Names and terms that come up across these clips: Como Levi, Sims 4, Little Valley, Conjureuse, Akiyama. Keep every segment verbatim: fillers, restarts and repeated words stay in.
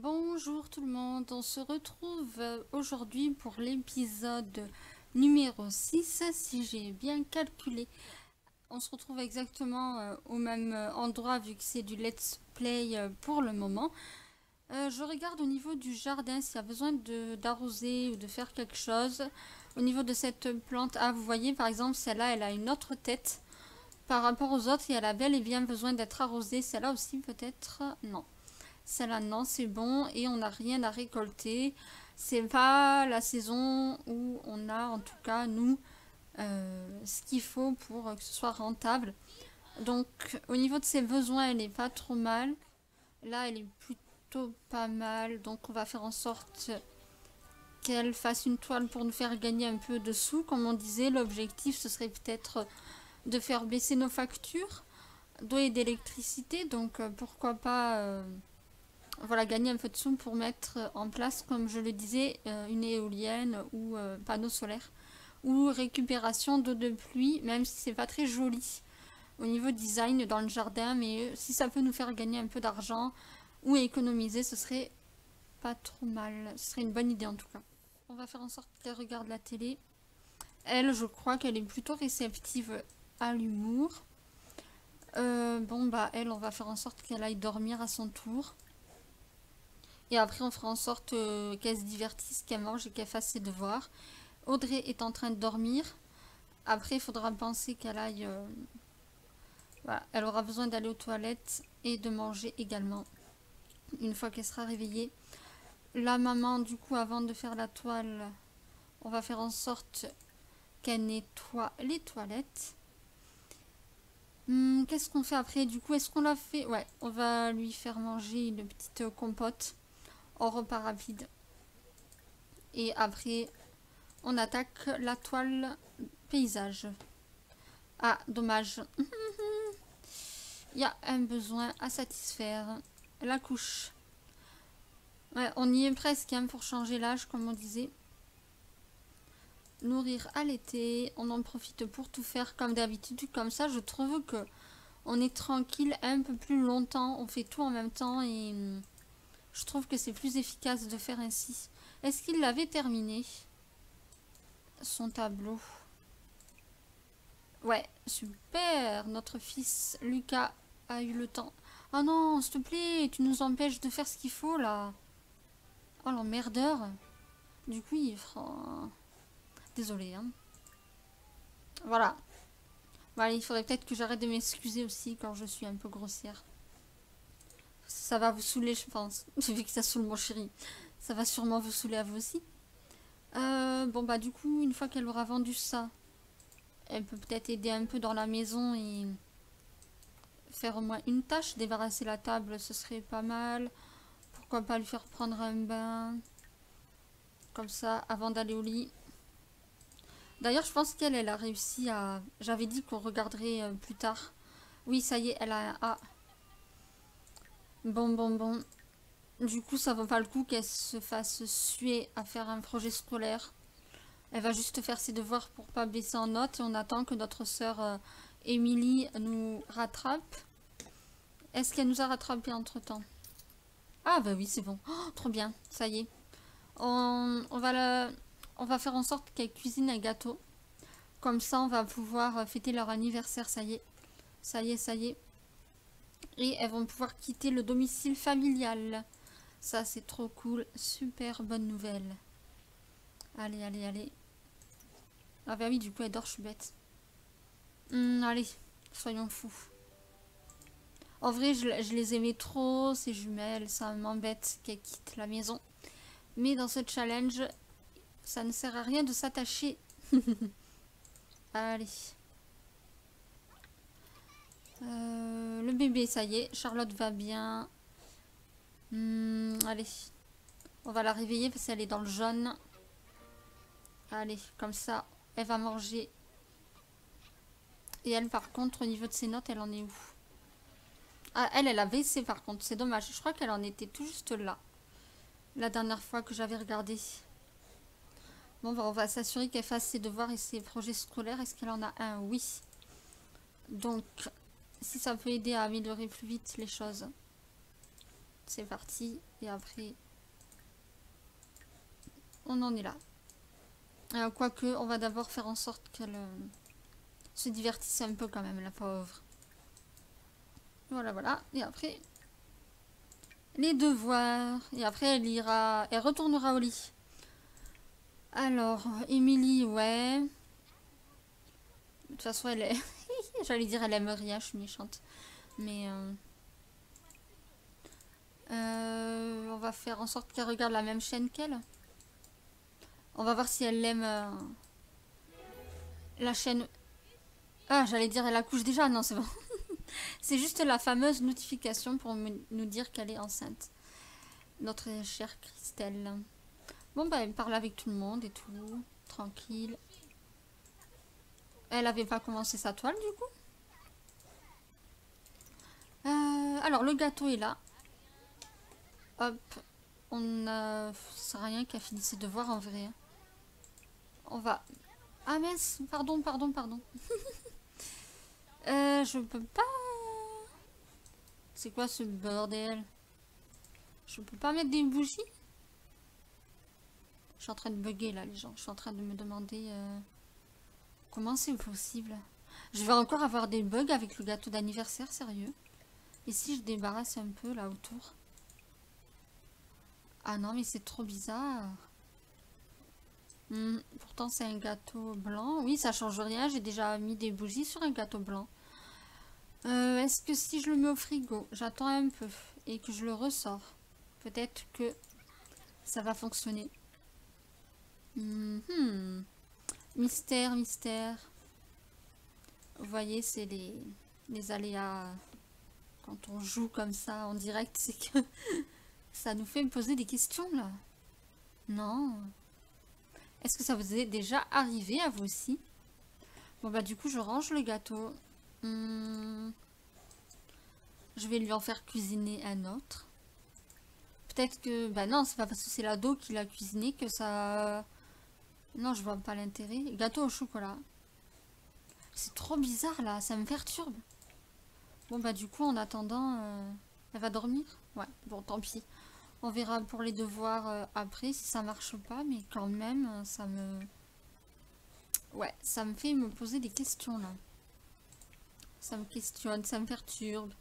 Bonjour tout le monde, on se retrouve aujourd'hui pour l'épisode numéro six, si j'ai bien calculé. On se retrouve exactement au même endroit vu que c'est du let's play pour le moment. Euh, je regarde au niveau du jardin s'il y a besoin d'arroser ou de faire quelque chose. Au niveau de cette plante, ah, vous voyez par exemple celle-là, elle a une autre tête par rapport aux autres et elle a bel et bien besoin d'être arrosée. Celle-là aussi peut-être, non. Celle-là, non, c'est bon et on n'a rien à récolter. C'est pas la saison où on a, en tout cas, nous, euh, ce qu'il faut pour que ce soit rentable. Donc, au niveau de ses besoins, elle n'est pas trop mal. Là, elle est plutôt pas mal. Donc, on va faire en sorte qu'elle fasse une toile pour nous faire gagner un peu de sous. Comme on disait, l'objectif, ce serait peut-être de faire baisser nos factures d'eau et d'électricité. Donc, euh, pourquoi pas... Euh, Voilà, gagner un peu de sous pour mettre en place, comme je le disais, une éolienne ou panneau solaire. Ou récupération d'eau de pluie, même si c'est pas très joli au niveau design dans le jardin. Mais si ça peut nous faire gagner un peu d'argent ou économiser, ce serait pas trop mal. Ce serait une bonne idée en tout cas. On va faire en sorte qu'elle regarde la télé. Elle, je crois qu'elle est plutôt réceptive à l'humour. Euh, bon, bah elle, on va faire en sorte qu'elle aille dormir à son tour. Et après, on fera en sorte euh, qu'elle se divertisse, qu'elle mange et qu'elle fasse ses devoirs. Audrey est en train de dormir. Après, il faudra penser qu'elle aille... Euh... Voilà, elle aura besoin d'aller aux toilettes et de manger également. Une fois qu'elle sera réveillée. La maman, du coup, avant de faire la toile, on va faire en sorte qu'elle nettoie les toilettes. Hum, qu'est-ce qu'on fait après? Du coup, est-ce qu'on l'a fait? Ouais, on va lui faire manger une petite euh, compote. En repas rapide. Et après, on attaque la toile paysage. Ah, dommage. Il y a un besoin à satisfaire. La couche. Ouais, on y est presque hein, pour changer l'âge, comme on disait. Nourrir à l'été. On en profite pour tout faire comme d'habitude. Comme ça, je trouve que on est tranquille un peu plus longtemps. On fait tout en même temps et... Je trouve que c'est plus efficace de faire ainsi. Est-ce qu'il l'avait terminé? Son tableau. Ouais, super. Notre fils, Lucas, a eu le temps. Oh non, s'il te plaît, tu nous empêches de faire ce qu'il faut, là. Oh, l'emmerdeur. Du coup, il fera... Désolée, hein. Voilà. Voilà, il faudrait peut-être que j'arrête de m'excuser aussi quand je suis un peu grossière. Ça va vous saouler, je pense. J'ai vu que ça saoule mon chéri. Ça va sûrement vous saouler à vous aussi. Euh, bon, bah du coup, une fois qu'elle aura vendu ça, elle peut peut-être aider un peu dans la maison et faire au moins une tâche. Débarrasser la table, ce serait pas mal. Pourquoi pas lui faire prendre un bain. Comme ça, avant d'aller au lit. D'ailleurs, je pense qu'elle, elle a réussi à... J'avais dit qu'on regarderait plus tard. Oui, ça y est, elle a un A. Bon, bon, bon. Du coup, ça vaut pas le coup qu'elle se fasse suer à faire un projet scolaire. Elle va juste faire ses devoirs pour pas baisser en note. Et on attend que notre sœur Émilie euh, nous rattrape. Est-ce qu'elle nous a rattrapé entre-temps? Ah bah oui, c'est bon. Oh, trop bien, ça y est. On, on, va la, on va faire en sorte qu'elle cuisine un gâteau. Comme ça, on va pouvoir fêter leur anniversaire, ça y est. Ça y est, ça y est. Et elles vont pouvoir quitter le domicile familial. Ça, c'est trop cool. Super bonne nouvelle. Allez, allez, allez. Ah bah oui, du coup, elle dort, je suis bête. Hum, allez, soyons fous. En vrai, je, je les aimais trop, ces jumelles. Ça m'embête qu'elles quittent la maison. Mais dans ce challenge, ça ne sert à rien de s'attacher. Allez. Euh, le bébé, ça y est, Charlotte va bien. Hum, allez, on va la réveiller parce qu'elle est dans le jaune. Allez, comme ça, elle va manger. Et elle, par contre, au niveau de ses notes, elle en est où? Ah, elle, elle a baissé, par contre, c'est dommage. Je crois qu'elle en était tout juste là, la dernière fois que j'avais regardé. Bon, bah, on va s'assurer qu'elle fasse ses devoirs et ses projets scolaires. Est-ce qu'elle en a un? Oui. Donc... Si ça peut aider à améliorer plus vite les choses. c'est parti. Et après, on en est là. Euh, Quoique, on va d'abord faire en sorte qu'elle euh, se divertisse un peu quand même, la pauvre. Voilà, voilà. Et après, les devoirs. Et après, elle ira, elle retournera au lit. Alors, Émilie, ouais. De toute façon, elle est... J'allais dire, elle aime rien, je suis méchante. Mais... Euh... Euh, on va faire en sorte qu'elle regarde la même chaîne qu'elle. On va voir si elle aime... Euh... La chaîne... Ah, j'allais dire, elle accouche déjà. Non, c'est bon. C'est juste la fameuse notification pour nous dire qu'elle est enceinte. Notre chère Christelle. Bon, bah, elle parle avec tout le monde et tout. Tranquille. Elle avait pas commencé sa toile, du coup. Euh, alors, le gâteau est là. Hop. On a... Ça sert à rien qu'elle finisse ses devoirs, en vrai. On va... Ah, mince. Pardon, pardon, pardon. euh, je peux pas... C'est quoi ce bordel? Je peux pas mettre des bougies? Je suis en train de bugger, là, les gens. Je suis en train de me demander... Euh... Comment c'est possible? Je vais encore avoir des bugs avec le gâteau d'anniversaire, sérieux. Et si je débarrasse un peu là autour? Ah non, mais c'est trop bizarre. Hmm, pourtant, c'est un gâteau blanc. Oui, ça change rien. J'ai déjà mis des bougies sur un gâteau blanc. Euh, Est-ce que si je le mets au frigo, j'attends un peu et que je le ressors? Peut-être que ça va fonctionner. Hmm... hmm. Mystère, mystère. Vous voyez, c'est les, les aléas. Quand on joue comme ça en direct, c'est que ça nous fait me poser des questions, là. Non. Est-ce que ça vous est déjà arrivé, à vous aussi? Bon, bah, du coup, je range le gâteau. Hum, je vais lui en faire cuisiner un autre. Peut-être que... Bah non, c'est pas parce que c'est la Do qui l'a cuisiné que ça... Non, je vois pas l'intérêt. Gâteau au chocolat. C'est trop bizarre, là. Ça me perturbe. Bon, bah, du coup, en attendant... Euh, elle va dormir? Ouais, bon, tant pis. On verra pour les devoirs euh, après, si ça marche pas. Mais quand même, ça me... Ouais, ça me fait me poser des questions, là. Ça me questionne, ça me perturbe.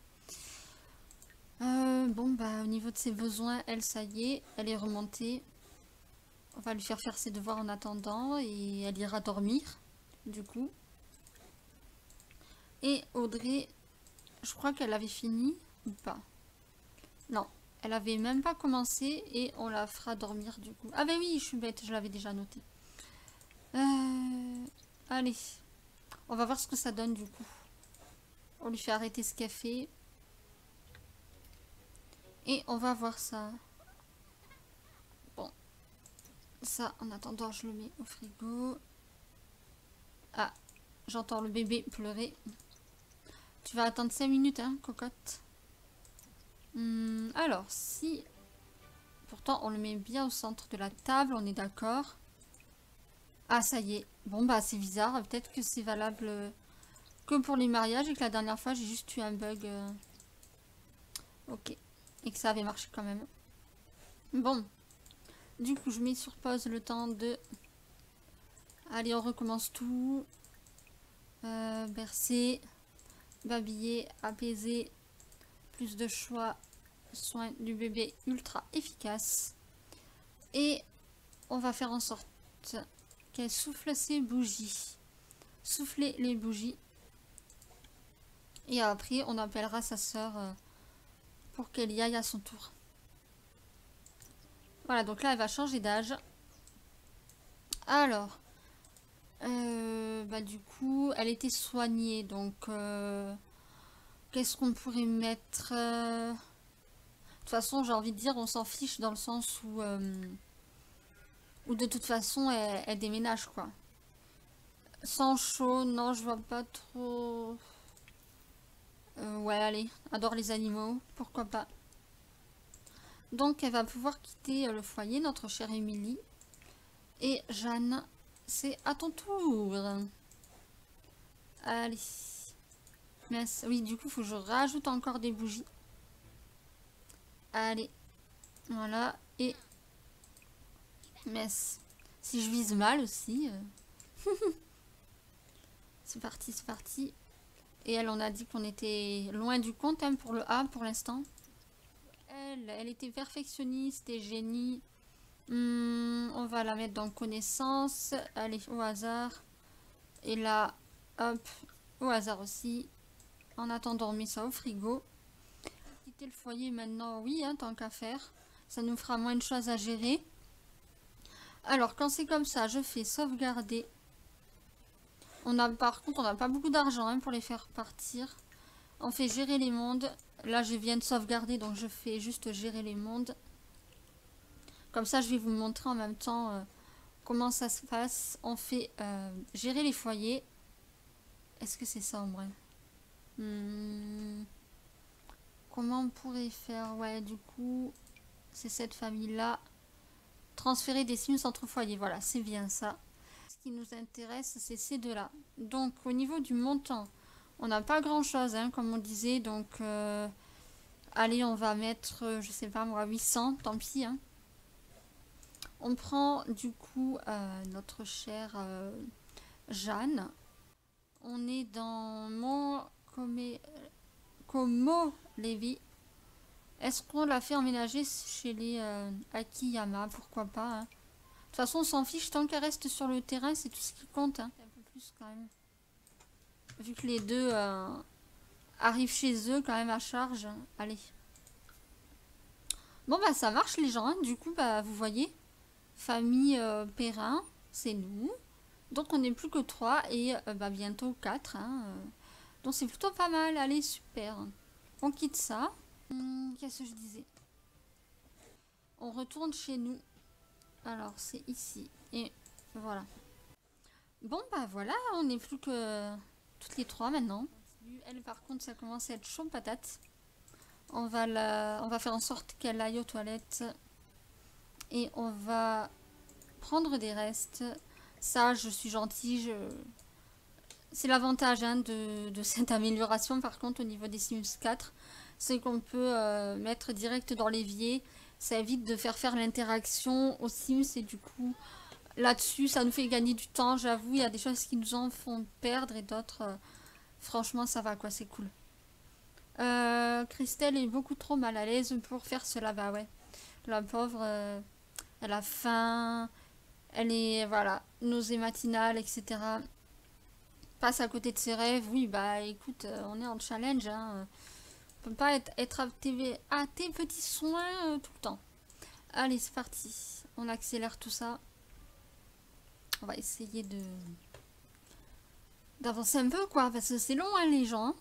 Euh, bon, bah, au niveau de ses besoins, elle, ça y est. Elle est remontée. On va lui faire faire ses devoirs en attendant et elle ira dormir, du coup. Et Audrey, je crois qu'elle avait fini ou pas. Non, elle avait même pas commencé et on la fera dormir, du coup. Ah ben oui, je suis bête, je l'avais déjà noté. Euh, allez, on va voir ce que ça donne, du coup. On lui fait arrêter ce café. Et on va voir ça. Ça, en attendant, je le mets au frigo. Ah, j'entends le bébé pleurer. Tu vas attendre cinq minutes, hein, cocotte. Hum, alors, si... Pourtant, on le met bien au centre de la table, on est d'accord. Ah, ça y est. Bon, bah, c'est bizarre. Peut-être que c'est valable que pour les mariages et que la dernière fois, j'ai juste eu un bug. Euh... Ok. Et que ça avait marché quand même. Bon. Du coup, je mets sur pause le temps de... Allez, on recommence tout. Euh, bercer, babiller, apaiser. Plus de choix. Soin du bébé ultra efficace. Et on va faire en sorte qu'elle souffle ses bougies. Souffler les bougies. Et après, on appellera sa sœur pour qu'elle y aille à son tour. Voilà, donc là, elle va changer d'âge. Alors, euh, bah du coup, elle était soignée. Donc, euh, qu'est-ce qu'on pourrait mettre? De toute façon, j'ai envie de dire, on s'en fiche dans le sens où, euh, où de toute façon, elle, elle déménage, quoi. Sans chaud, non, je vois pas trop. Euh, ouais, allez, adore les animaux, pourquoi pas. Donc, elle va pouvoir quitter le foyer, notre chère Émilie. Et Jeanne, c'est à ton tour. Allez. Mince. Oui, du coup, il faut que je rajoute encore des bougies. Allez, voilà. Et mess. Si je vise mal aussi. Euh... c'est parti, c'est parti. Et elle, on a dit qu'on était loin du compte hein, pour le A pour l'instant. Elle, elle était perfectionniste et génie. Hum, on va la mettre dans connaissance. Allez, au hasard. Et là, hop, au hasard aussi. En attendant, on met ça au frigo. Quitter le foyer maintenant, oui, hein, tant qu'à faire. Ça nous fera moins de choses à gérer. Alors, quand c'est comme ça, je fais sauvegarder. On a, par contre, on n'a pas beaucoup d'argent hein, pour les faire partir. On fait gérer les mondes. Là, je viens de sauvegarder, donc je fais juste gérer les mondes. Comme ça, je vais vous montrer en même temps euh, comment ça se passe. On fait euh, gérer les foyers. Est-ce que c'est ça en vrai? hmm. Comment on pourrait faire? Ouais, du coup, c'est cette famille-là. Transférer des Sims entre foyers. Voilà, c'est bien ça. Ce qui nous intéresse, c'est ces deux-là. Donc, au niveau du montant, on n'a pas grand-chose, hein, comme on disait. Donc, euh, allez, on va mettre, je sais pas moi, huit cents. Tant pis, hein. On prend du coup euh, notre chère euh, Jeanne. On est dans mon Como Levi. Est-ce qu'on l'a fait emménager chez les euh, Akiyama? Pourquoi pas hein. De toute façon, on s'en fiche tant qu'elle reste sur le terrain, c'est tout ce qui compte. Hein. Un peu plus quand même. Vu que les deux euh, arrivent chez eux quand même à charge. Allez. Bon bah ça marche les gens. Hein. Du coup bah vous voyez. Famille euh, Perrin, c'est nous. Donc on n'est plus que trois et euh, bah, bientôt quatre. Hein, euh. Donc c'est plutôt pas mal. Allez, super. On quitte ça. Hum, qu'est-ce que je disais? On retourne chez nous. Alors c'est ici. Et voilà. Bon bah voilà, on n'est plus que toutes les trois maintenant. Elle par contre ça commence à être chaud patate. On va, la... on va faire en sorte qu'elle aille aux toilettes. Et on va prendre des restes. Ça, je suis gentille. Je... C'est l'avantage hein, de, de cette amélioration. Par contre, au niveau des Sims quatre, c'est qu'on peut euh, mettre direct dans l'évier. Ça évite de faire faire l'interaction aux Sims. Et du coup, là-dessus, ça nous fait gagner du temps. J'avoue, il y a des choses qui nous en font perdre. Et d'autres, euh, franchement, ça va quoi. C'est cool. Euh, Christelle est beaucoup trop mal à l'aise pour faire cela. Bah ouais. La pauvre, euh, elle a faim, elle est, voilà, nausée matinale, et cetera. Passe à côté de ses rêves. Oui, bah écoute, euh, on est en challenge. Hein. On ne peut pas être, être à, tes, à tes petits soins euh, tout le temps. Allez, c'est parti. On accélère tout ça. On va essayer de d'avancer un peu, quoi. Parce que c'est long, hein, les gens.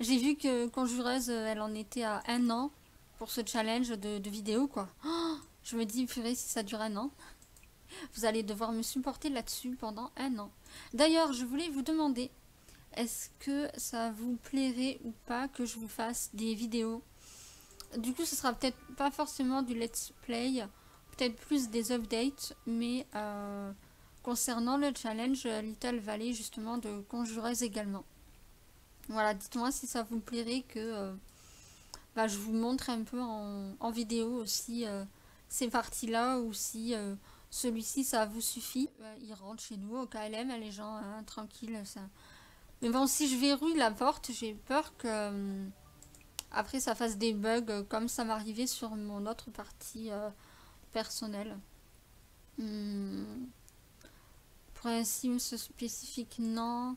J'ai vu que Conjureuse, elle en était à un an. Pour ce challenge de, de vidéo quoi. Oh, je me dis purée si ça dure un an. Vous allez devoir me supporter là-dessus pendant un an. D'ailleurs je voulais vous demander. Est-ce que ça vous plairait ou pas que je vous fasse des vidéos? Du coup ce sera peut-être pas forcément du let's play. Peut-être plus des updates. Mais euh, concernant le challenge Little Valley justement de Conjureuse également. Voilà, dites-moi si ça vous plairait que... Euh, Bah, je vous montre un peu en, en vidéo aussi euh, ces parties-là ou si euh, celui-ci, ça vous suffit. Bah, il rentre chez nous au K L M, hein, les gens, hein, tranquille. Ça. Mais bon, si je verrouille la porte, j'ai peur que euh, après ça fasse des bugs comme ça m'arrivait sur mon autre partie euh, personnelle. Hmm. Pour un Sims spécifique, non.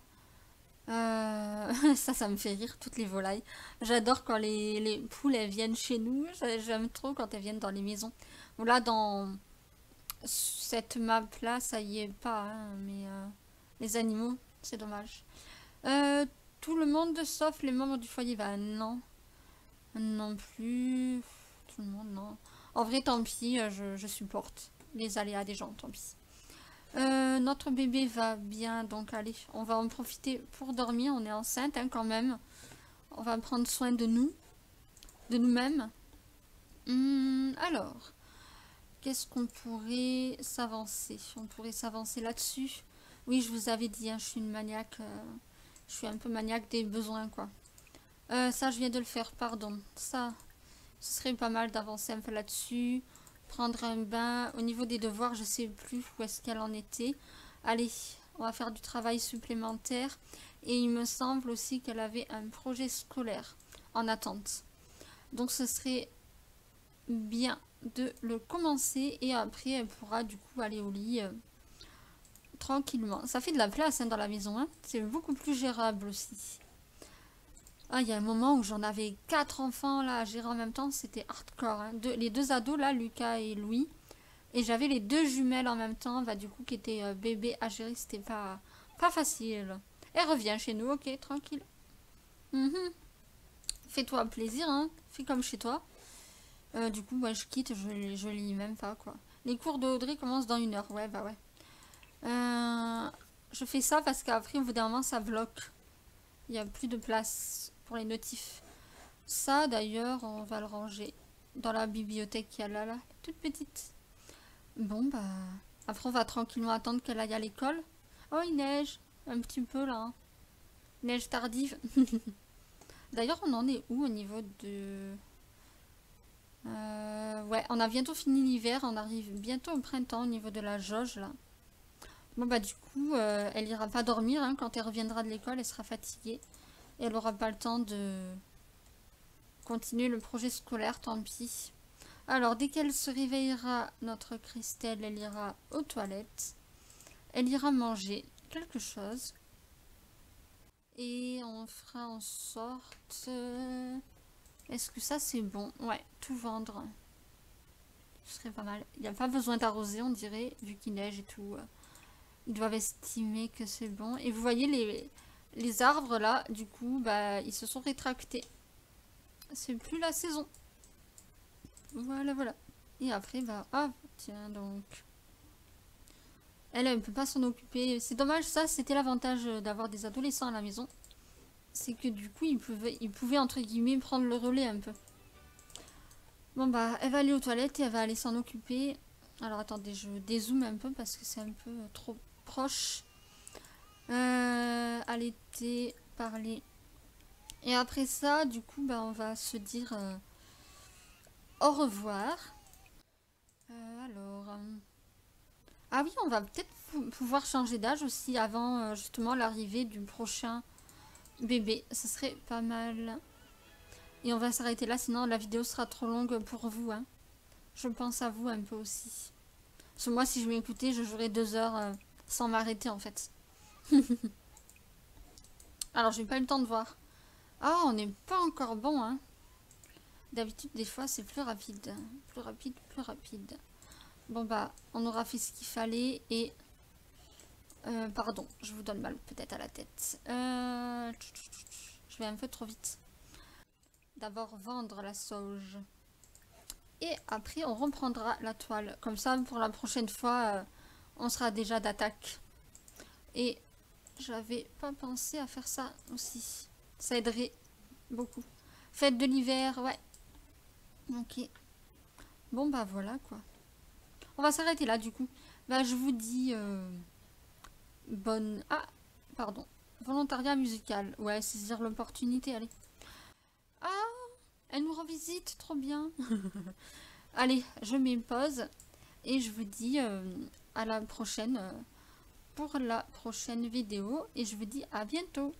Euh, ça ça me fait rire toutes les volailles. J'adore quand les, les poules elles viennent chez nous. J'aime trop quand elles viennent dans les maisons. Bon là dans cette map là ça y est pas hein, mais euh, les animaux c'est dommage. euh, Tout le monde sauf les membres du foyer. Bah non. Non plus. Tout le monde non. En vrai tant pis, je, je supporte les aléas des gens, tant pis. Euh, notre bébé va bien, donc allez, on va en profiter pour dormir, on est enceinte hein, quand même. On va prendre soin de nous, de nous-mêmes. Hum, alors, qu'est-ce qu'on pourrait s'avancer? On pourrait s'avancer là-dessus. Oui, je vous avais dit, hein, je suis une maniaque, euh, je suis un peu maniaque des besoins, quoi. Euh, ça, je viens de le faire, pardon. Ça, Ce serait pas mal d'avancer un peu là-dessus. Prendre un bain. Au niveau des devoirs, je sais plus où est-ce qu'elle en était. Allez, on va faire du travail supplémentaire. Et il me semble aussi qu'elle avait un projet scolaire en attente. Donc ce serait bien de le commencer. Et après, elle pourra du coup aller au lit euh, tranquillement. Ça fait de la place hein, dans la maison. Hein. C'est beaucoup plus gérable aussi. Ah, il y a un moment où j'en avais quatre enfants là à gérer en même temps, c'était hardcore. Hein. De, les deux ados là, Lucas et Louis, et j'avais les deux jumelles en même temps, bah, du coup qui étaient euh, bébés à gérer, c'était pas, pas facile. Elle revient chez nous, ok, tranquille. Mm-hmm. Fais-toi plaisir, hein. Fais comme chez toi. Euh, du coup, moi je quitte, je, je lis même pas quoi. Les cours d'Audrey commencent dans une heure, ouais, bah ouais. Euh, je fais ça parce qu'après, au bout d'un moment, ça bloque. Il n'y a plus de place pour les notifs. Ça d'ailleurs on va le ranger dans la bibliothèque qu'il y a là, là, toute petite. Bon bah après on va tranquillement attendre qu'elle aille à l'école. Oh il neige un petit peu là hein. Neige tardive. D'ailleurs on en est où au niveau de euh, ouais on a bientôt fini l'hiver, on arrive bientôt au printemps au niveau de la jauge là. Bon bah du coup euh, elle ira pas dormir hein, quand elle reviendra de l'école, elle sera fatiguée. Et elle n'aura pas le temps de continuer le projet scolaire, tant pis. Alors, dès qu'elle se réveillera, notre Christelle, elle ira aux toilettes. Elle ira manger quelque chose. Et on fera en sorte... Est-ce que ça, c'est bon? Ouais, tout vendre. Ce serait pas mal. Il n'y a pas besoin d'arroser, on dirait, vu qu'il neige et tout. Ils doivent estimer que c'est bon. Et vous voyez les... Les arbres là, du coup, bah, ils se sont rétractés. C'est plus la saison. Voilà, voilà. Et après, bah, ah, tiens donc. Elle, elle ne peut pas s'en occuper. C'est dommage, ça, c'était l'avantage d'avoir des adolescents à la maison. C'est que du coup, ils pouvaient, ils pouvaient, entre guillemets, prendre le relais un peu. Bon, bah, elle va aller aux toilettes et elle va aller s'en occuper. Alors, attendez, je dézoome un peu parce que c'est un peu trop proche. Euh, allaiter, parler. Et après ça, du coup, bah, on va se dire euh, au revoir. Euh, alors... Euh... Ah oui, on va peut-être pouvoir changer d'âge aussi avant euh, justement l'arrivée du prochain bébé. Ce serait pas mal. Et on va s'arrêter là, sinon la vidéo sera trop longue pour vous. Hein. Je pense à vous un peu aussi. Parce que moi, si je m'écoutais, je jouerais deux heures euh, sans m'arrêter en fait. Alors j'ai pas eu le temps de voir. Ah on n'est pas encore bon hein. D'habitude des fois c'est plus rapide. Plus rapide, plus rapide. Bon bah on aura fait ce qu'il fallait. Et euh, pardon je vous donne mal peut-être à la tête. euh... Je vais un peu trop vite. D'abord vendre la sauge. Et après on reprendra la toile. Comme ça pour la prochaine fois euh, on sera déjà d'attaque. Et j'avais pas pensé à faire ça aussi. Ça aiderait beaucoup. Fête de l'hiver, ouais. Ok. Bon, bah voilà quoi. On va s'arrêter là du coup. Bah je vous dis... Euh, bonne... Ah, pardon. Volontariat musical. Ouais, saisir l'opportunité, allez. Ah, elle nous rend visite, trop bien. Allez, je mets une pause. Et je vous dis euh, à la prochaine... Euh, pour la prochaine vidéo et je vous dis à bientôt.